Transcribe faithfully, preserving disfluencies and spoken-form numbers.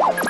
What?